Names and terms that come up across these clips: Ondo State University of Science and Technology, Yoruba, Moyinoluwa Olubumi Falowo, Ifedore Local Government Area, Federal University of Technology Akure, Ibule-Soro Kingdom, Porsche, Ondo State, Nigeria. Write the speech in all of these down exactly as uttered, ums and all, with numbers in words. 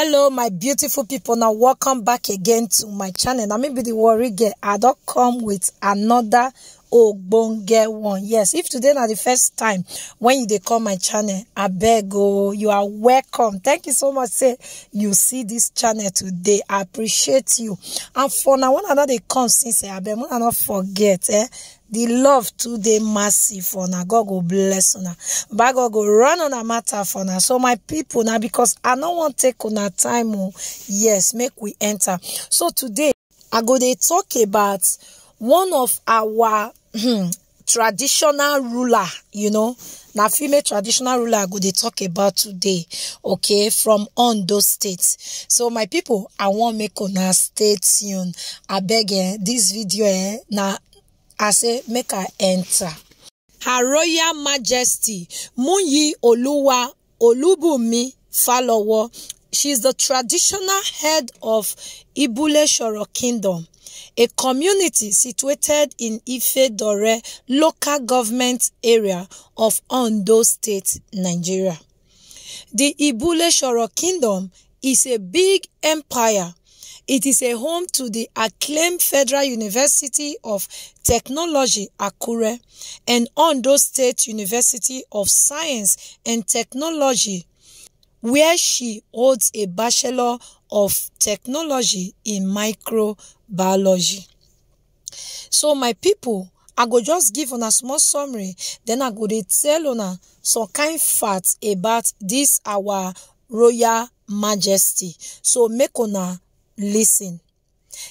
Hello my beautiful people, now welcome back again to my channel. Now maybe the worry girl, I don't come with another ogbonge one. Yes, if today na the first time when you dey come my channel, I beg oh, you are welcome. Thank you so much say you see this channel today. I appreciate you. And for now, one another they come since I beg one another forget eh the love today massive for now. God go bless una. But God go run on a matter for now. So my people now, because I don't want to take on a time. Oh, yes, make we enter. So today I go they talk about one of our traditional ruler, you know. Now female traditional ruler I go they talk about today. Okay, from Ondo State. So my people, I want make una stay tuned. I beg eh, this video eh now. I say, make her enter. Her Royal Majesty, Moyinoluwa Olubumi Falowo. She's the traditional head of Ibule-Soro Kingdom, a community situated in Ifedore Local Government Area of Ondo State, Nigeria. The Ibule-Soro Kingdom is a big empire. It is a home to the acclaimed Federal University of Technology Akure and Ondo State University of Science and Technology, where she holds a Bachelor of Technology in Microbiology. So my people, I go just give on a small summary, then I go dey tell on a some kind facts about this our Royal Majesty. So make on a listen.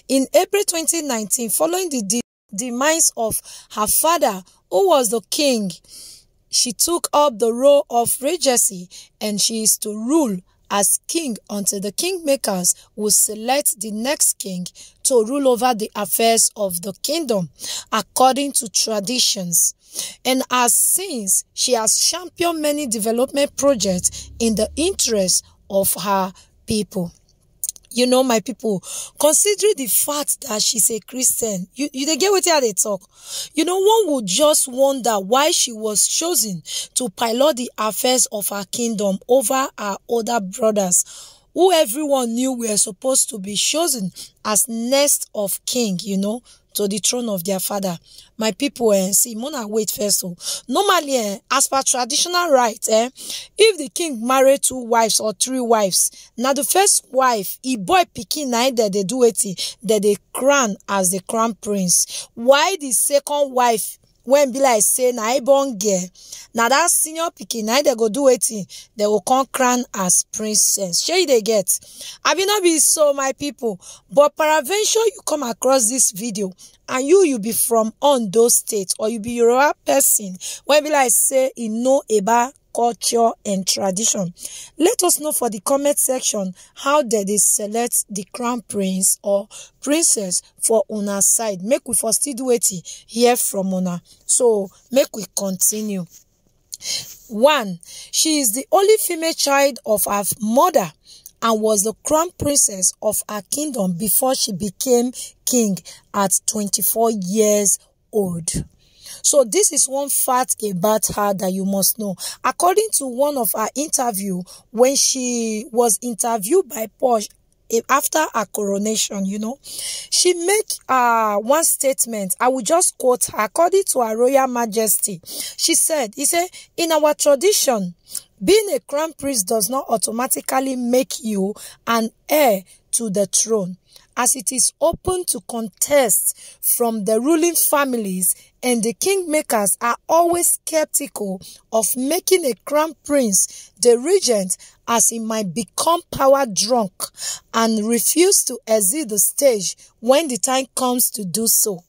In April twenty nineteen, following the de demise of her father, who was the king, she took up the role of regency, and she is to rule as king until the kingmakers will select the next king to rule over the affairs of the kingdom according to traditions. And as since, she has championed many development projects in the interest of her people. You know, my people, considering the fact that she's a Christian, you, you they get what they talk. You know, one would just wonder why she was chosen to pilot the affairs of her kingdom over her older brothers, who everyone knew were supposed to be chosen as next of king, you know, to the throne of their father. My people, eh, see, Mona, wait first. So normally, eh, as per traditional right, eh, if the king married two wives or three wives, now the first wife, he boy picking neither they do it, that they crown as the crown prince. Why the second wife, when be like say, na I born girl, now that senior picking neither go do it, they will come crown as princess. Shey they get. I will not be so, my people, but peradventure you come across this video, and you, you be from Ondo State, or you be Yoruba person, where be like say, you know about culture and tradition. Let us know for the comment section how did they select the crown prince or princess for una side. Make we for still do it here from una. So make we continue. One, she is the only female child of her mother and was the crown princess of her kingdom before she became king at twenty-four years old. So this is one fact about her that you must know. According to one of her interview, when she was interviewed by Porsche after her coronation, you know, she made uh, one statement. I will just quote her. According to her Royal Majesty, she said, he said, in our tradition, being a crown prince does not automatically make you an heir to the throne, as it is open to contest from the ruling families, and the kingmakers are always skeptical of making a crown prince the regent, as he might become power drunk and refuse to exit the stage when the time comes to do so.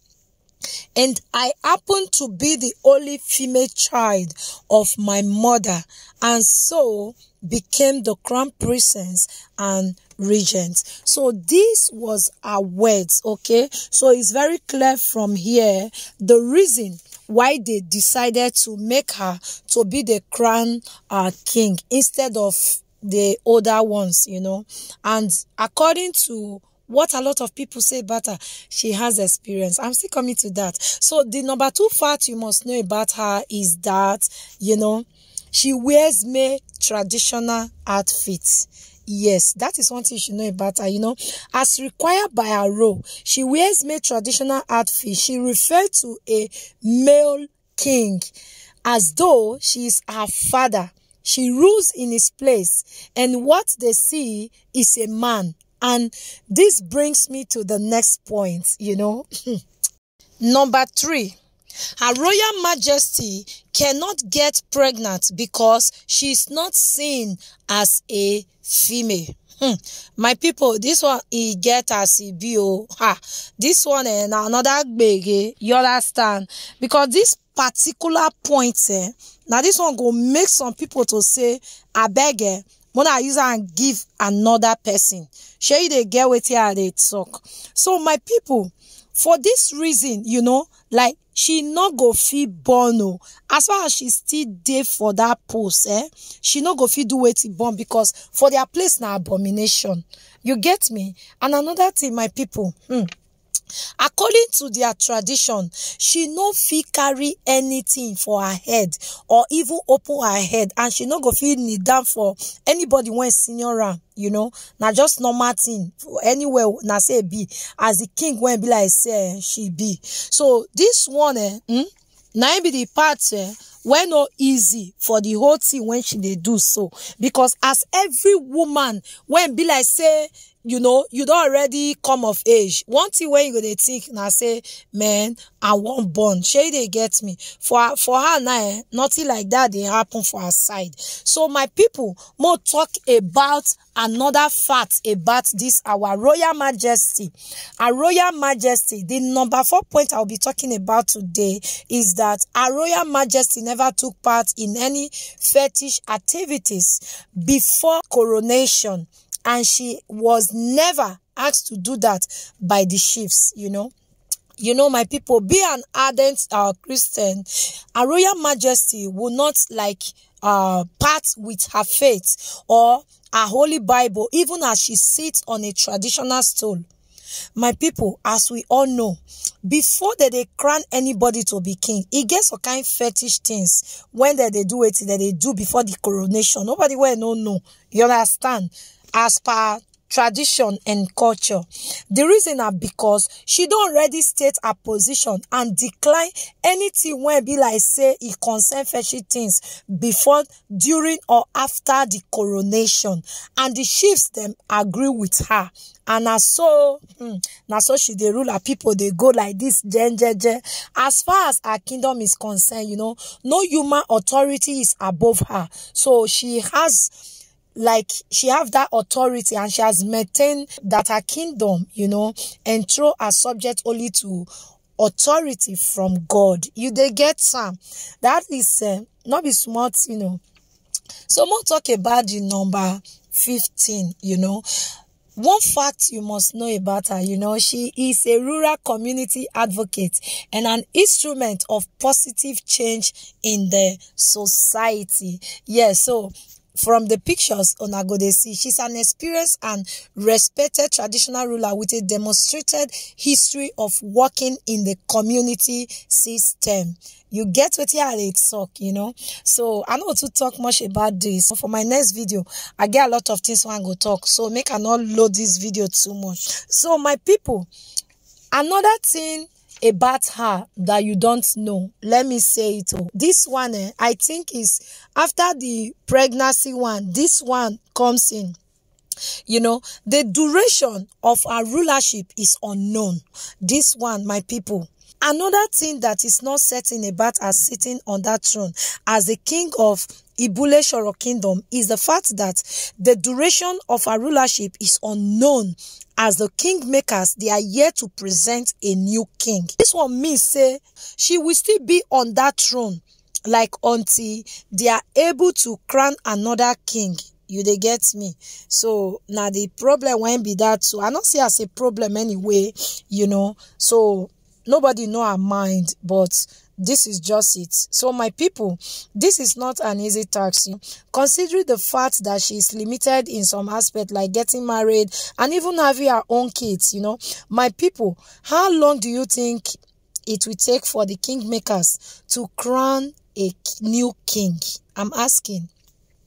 And I happen to be the only female child of my mother, and so became the crown princess and regent. So this was our words, okay? So it's very clear from here the reason why they decided to make her to be the crown uh, king instead of the older ones, you know. And according to what a lot of people say about her, she has experience. I'm still coming to that. So the number two fact you must know about her is that, you know, she wears male traditional outfits. Yes, that is one thing she know about her, you know. As required by her role, she wears male traditional outfit. She referred to a male king as though she is her father. She rules in his place, and what they see is a man. And this brings me to the next point, you know. Number three, her Royal Majesty cannot get pregnant because she is not seen as a female. Hmm. My people, this one he get as a bio. Ha. This one and eh, another big, you understand? Because this particular point, eh, now this one go make some people to say, I beg, eh, when I use her and give another person. Share you they get with here they talk. So my people, for this reason, you know, like she not go feel born. No. As far as she still there for that post, eh? She not go feel do it born because for their place now abomination. You get me? And another thing, my people, hmm. According to their tradition, she no fit carry anything for her head or even open her head, and she no go feel kneel down for anybody when senior am, you know. Now just normal thing for anywhere na say be as the king when be like say she be. So this one eh, hmm, na be the part eh, when not easy for the whole thing when she they do so, because as every woman when be like say, you know, you don't already come of age. One thing when you go they think and I say, man, I won't born. Shey they get me. For for her now, nothing like that they happen for her side. So my people, more talk about another fact about this our Royal Majesty. Our Royal Majesty. The number four point I'll be talking about today is that our Royal Majesty never took part in any fetish activities before coronation. And she was never asked to do that by the chiefs, you know. You know, my people, be an ardent uh, Christian. Her Royal Majesty will not, like, uh, part with her faith or her Holy Bible, even as she sits on a traditional stool. My people, as we all know, before that they crown anybody to be king, it gets some kind of fetish things when they, they do it that they do before the coronation. Nobody will know, no. You understand? As per tradition and culture. The reason are because she don't already state her position and decline anything when be like say it concern fetchy things before, during or after the coronation. And the chiefs them agree with her. And as so, hmm, now so she they rule her people, they go like this, jen, jen, jen. As far as her kingdom is concerned, you know, no human authority is above her. So she has like she have that authority and she has maintained that her kingdom, you know, and throw her subject only to authority from God. You they get some. That is uh, not be smart, you know. So more talk about the number fifteen, you know. One fact you must know about her, you know, she is a rural community advocate and an instrument of positive change in the society. Yes, yeah, so from the pictures on Agodesi, she's an experienced and respected traditional ruler with a demonstrated history of working in the community system. You get what here they talk, you know. So I don't to talk much about this. For my next video, I get a lot of things when I go talk. So make I not load this video too much. So my people, another thing about her that you don't know, let me say it all. This one eh, I think is after the pregnancy one, this one comes in, you know. The duration of her rulership is unknown, this one, my people. Another thing that is not certain about her sitting on that throne as the king of Ibule-Soro Kingdom is the fact that the duration of her rulership is unknown, as the kingmakers, they are yet to present a new king. This one means say she will still be on that throne, like until they are able to crown another king. You they get me? So now the problem won't be that. So I don't see as a problem anyway, you know. So nobody know her mind, but this is just it. So my people, this is not an easy task. Considering the fact that she is limited in some aspect, like getting married and even having her own kids, you know. My people, how long do you think it will take for the kingmakers to crown a new king? I'm asking.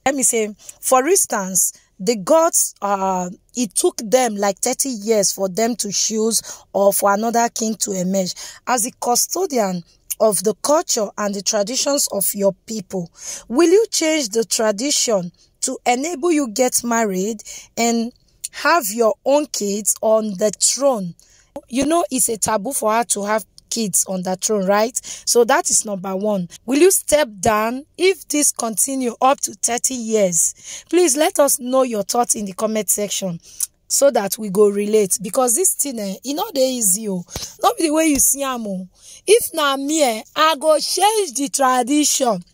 Let me say, for instance, the gods, uh, it took them like thirty years for them to choose or for another king to emerge. As the custodian of the culture and the traditions of your people, will you change the tradition to enable you get married and have your own kids on the throne? You know, it's a taboo for her to have kids on that throne, right? So that is number one. Will you step down if this continue up to thirty years? Please let us know your thoughts in the comment section so that we go relate, because this thing, eh, it's not easy. Not the way you see am. If na me, I go change the tradition.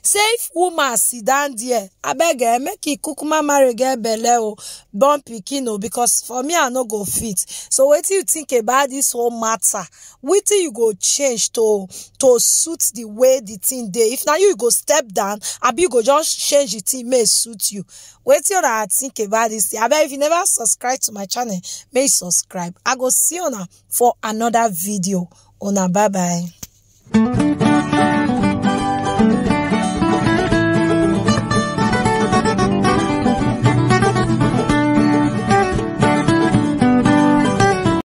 Safe woman sit down there. I beg her, make it cook my marriage beleo, born pikino, because for me I no go fit. So what do you think about this whole matter? What do you go change to to suit the way the thing dey? If now you go step down, I be go just change the thing may suit you. What do you think about this? I bet if you never subscribe to my channel, may subscribe. I go see you now for another video. Una bye bye.